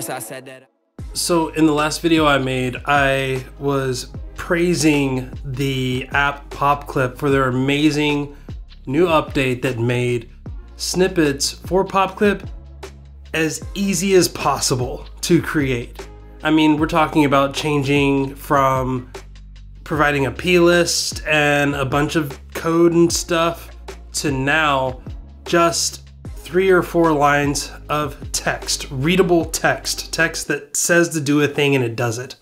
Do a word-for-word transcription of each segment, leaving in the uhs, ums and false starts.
first I said that. So in the last video I made, I was praising the app PopClip for their amazing new update that made snippets for PopClip as easy as possible to create. I mean, we're talking about changing from providing a plist and a bunch of code and stuff to now just three or four lines of text, readable text, text that says to do a thing and it does it.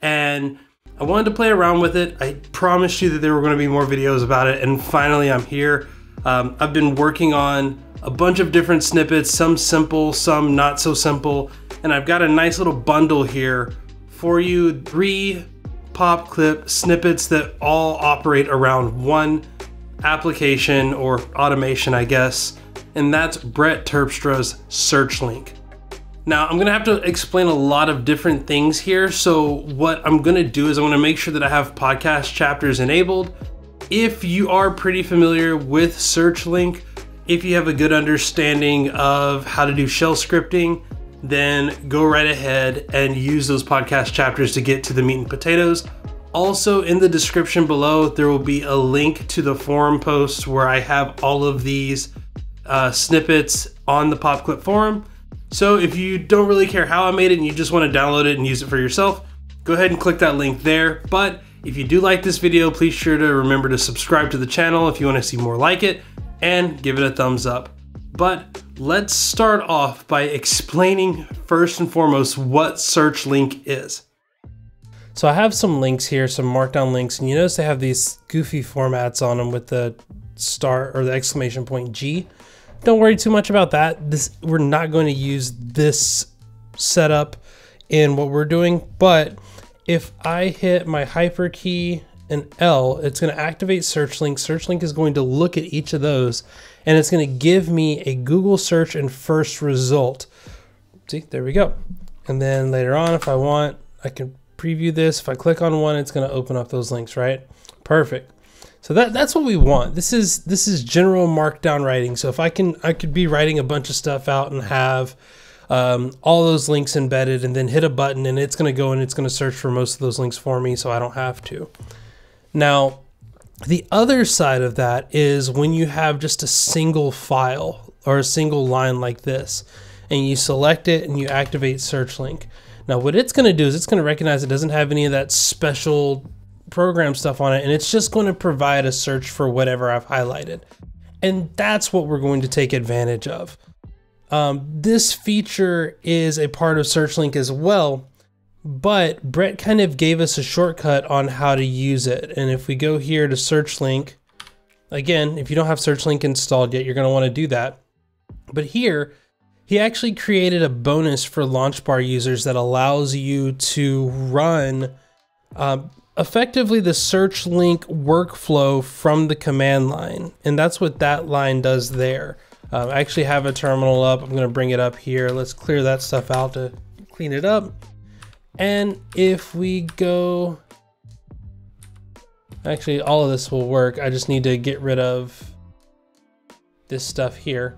And I wanted to play around with it. I promised you that there were going to be more videos about it, and finally I'm here. Um, I've been working on a bunch of different snippets, some simple, some not so simple, and I've got a nice little bundle here for you. Three PopClip snippets that all operate around one application or automation, I guess, and that's Brett Terpstra's SearchLink. Now, I'm gonna have to explain a lot of different things here, so what I'm gonna do is I'm gonna make sure that I have podcast chapters enabled. If you are pretty familiar with SearchLink, if you have a good understanding of how to do shell scripting, then go right ahead and use those podcast chapters to get to the meat and potatoes. Also, in the description below, there will be a link to the forum post where I have all of these uh, snippets on the PopClip forum. So if you don't really care how I made it and you just want to download it and use it for yourself, go ahead and click that link there. But if you do like this video, please sure to remember to subscribe to the channel if you want to see more like it, and give it a thumbs up. But let's start off by explaining first and foremost what SearchLink is. So I have some links here, some markdown links, and you notice they have these goofy formats on them with the star or the exclamation point G. Don't worry too much about that. This, we're not going to use this setup in what we're doing, but if I hit my hyperkey and L, it's going to activate SearchLink. SearchLink is going to look at each of those, and it's going to give me a Google search and first result. See, there we go. And then later on, if I want, I can preview this. If I click on one, it's going to open up those links, right? Perfect. So that, that's what we want. This is this is general markdown writing. So if I can, I could be writing a bunch of stuff out and have um, all those links embedded, and then hit a button, and it's going to go and it's going to search for most of those links for me, so I don't have to. Now, the other side of that is when you have just a single file or a single line like this, and you select it and you activate SearchLink. Now, what it's going to do is it's going to recognize it doesn't have any of that special program stuff on it, and it's just going to provide a search for whatever I've highlighted. And that's what we're going to take advantage of. Um, this feature is a part of SearchLink as well, but Brett kind of gave us a shortcut on how to use it. And if we go here to SearchLink, again, if you don't have SearchLink installed yet, you're going to want to do that. But here, he actually created a bonus for launch bar users that allows you to run uh, effectively the SearchLink workflow from the command line. And that's what that line does there. Um, I actually have a terminal up. I'm going to bring it up here. Let's clear that stuff out to clean it up. And if we go, actually all of this will work. I just need to get rid of this stuff here.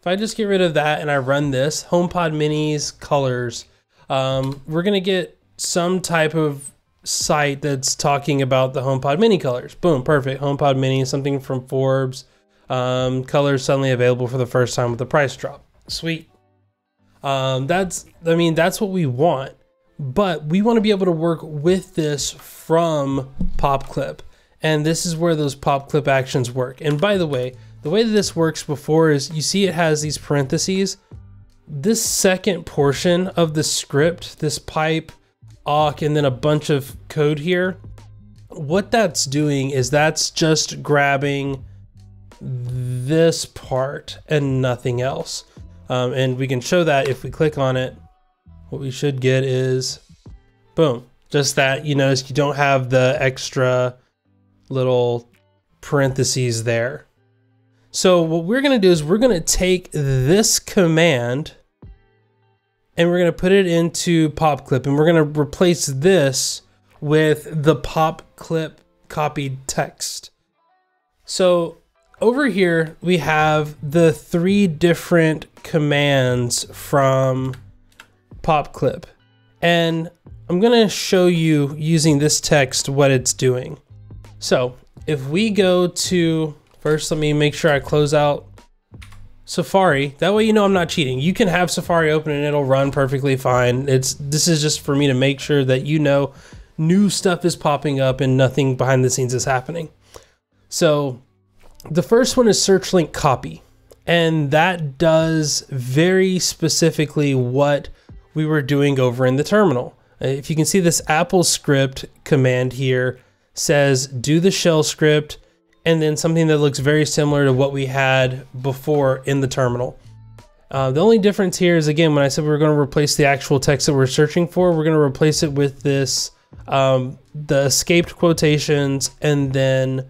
If I just get rid of that and I run this, HomePod minis, colors, um, we're gonna get some type of site that's talking about the HomePod mini colors. Boom, perfect, HomePod mini, something from Forbes, um, colors suddenly available for the first time with the price drop, sweet. Um, that's, I mean, that's what we want. But we want to be able to work with this from PopClip. And this is where those PopClip actions work. And by the way, the way that this works before is you see it has these parentheses. This second portion of the script, this pipe, awk, and then a bunch of code here, what that's doing is that's just grabbing this part and nothing else. Um, and we can show that if we click on it. What we should get is, boom, just that. You notice you don't have the extra little parentheses there. So what we're gonna do is we're gonna take this command and we're gonna put it into PopClip, and we're gonna replace this with the PopClip copied text. So over here, we have the three different commands from PopClip. And I'm gonna show you using this text what it's doing. So if we go to, first let me make sure I close out Safari. That way you know I'm not cheating. You can have Safari open and it'll run perfectly fine. It's this is just for me to make sure that you know new stuff is popping up and nothing behind the scenes is happening. So the first one is SearchLink copy. And that does very specifically what we were doing over in the terminal. If you can see this Apple script command here says do the shell script and then something that looks very similar to what we had before in the terminal. Uh, the only difference here is, again, when I said we were going to replace the actual text that we're searching for, we're going to replace it with this, um, the escaped quotations and then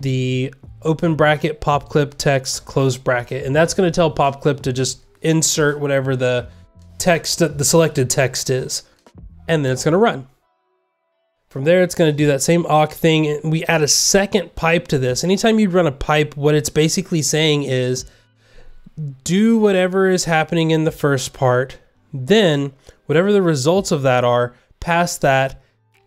the open bracket PopClip text close bracket. And that's going to tell PopClip to just insert whatever the text, the selected text is. And then it's going to run. From there, it's going to do that same awk thing. And we add a second pipe to this. Anytime you run a pipe, what it's basically saying is do whatever is happening in the first part. Then whatever the results of that are, pass that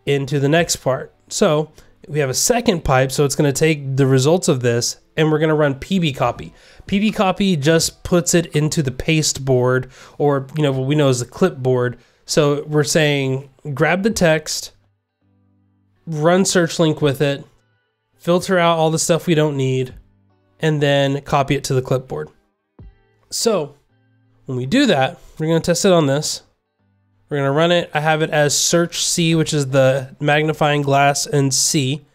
into the next part. So we have a second pipe, so it's going to take the results of this and we're going to run pbcopy. Pbcopy just puts it into the paste board, or you know what we know as the clipboard. So we're saying grab the text, run SearchLink with it, filter out all the stuff we don't need, and then copy it to the clipboard. So when we do that, we're going to test it on this. We're going to run it. I have it as search C, which is the magnifying glass and C.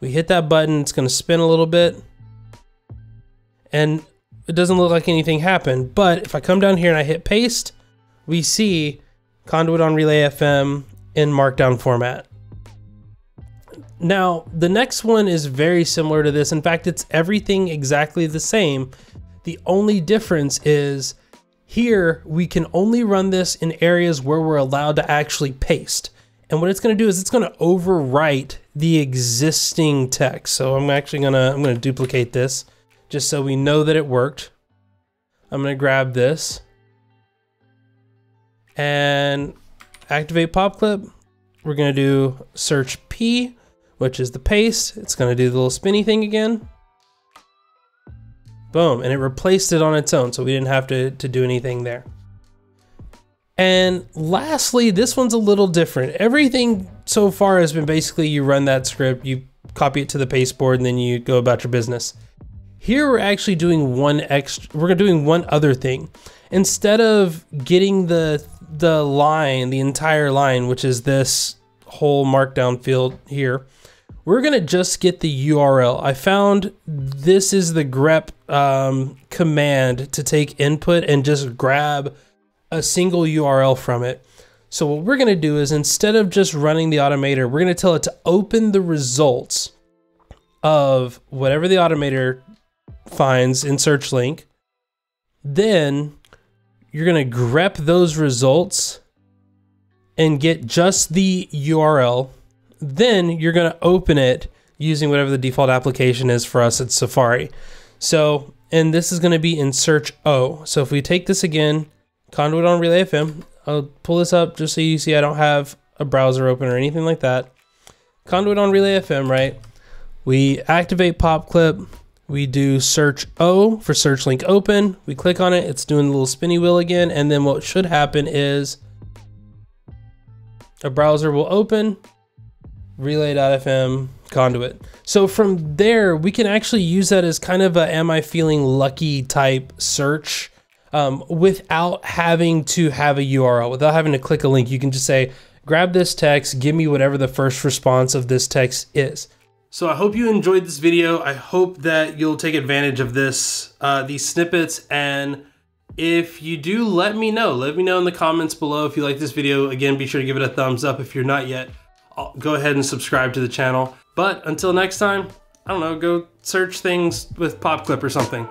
We hit that button. It's going to spin a little bit and it doesn't look like anything happened. But if I come down here and I hit paste, we see Conduit on Relay F M in markdown format. Now, the next one is very similar to this. In fact, it's everything exactly the same. The only difference is here, we can only run this in areas where we're allowed to actually paste. And what it's going to do is it's going to overwrite the existing text. So I'm actually going to, I'm going to duplicate this just so we know that it worked. I'm going to grab this and activate PopClip. We're going to do search P, which is the paste. It's going to do the little spinny thing again. Boom, and it replaced it on its own, so we didn't have to, to do anything there. And lastly, this one's a little different. Everything so far has been basically you run that script, you copy it to the pasteboard, and then you go about your business. Here we're actually doing one extra, we're doing one other thing. Instead of getting the, the line, the entire line, which is this whole markdown field here, we're gonna just get the U R L. I found this is the grep um, command to take input and just grab a single U R L from it. So what we're gonna do is instead of just running the automator, we're gonna tell it to open the results of whatever the automator finds in SearchLink. Then you're gonna grep those results and get just the U R L. Then you're going to open it using whatever the default application is. For us, it's Safari. So, and this is going to be in search O. So if we take this again, Conduit on Relay F M, I'll pull this up just so you see I don't have a browser open or anything like that. Conduit on Relay F M, right? We activate PopClip. We do search O for SearchLink open. We click on it. It's doing the little spinny wheel again. And then what should happen is a browser will open. Relay dot F M Conduit. So from there, we can actually use that as kind of a am I feeling lucky type search um, without having to have a U R L, without having to click a link. You can just say, grab this text, give me whatever the first response of this text is. So I hope you enjoyed this video. I hope that you'll take advantage of this, uh, these snippets. And if you do, let me know. Let me know in the comments below if you like this video. Again, be sure to give it a thumbs up if you're not yet. Go ahead and subscribe to the channel. But until next time, I don't know, go search things with PopClip or something.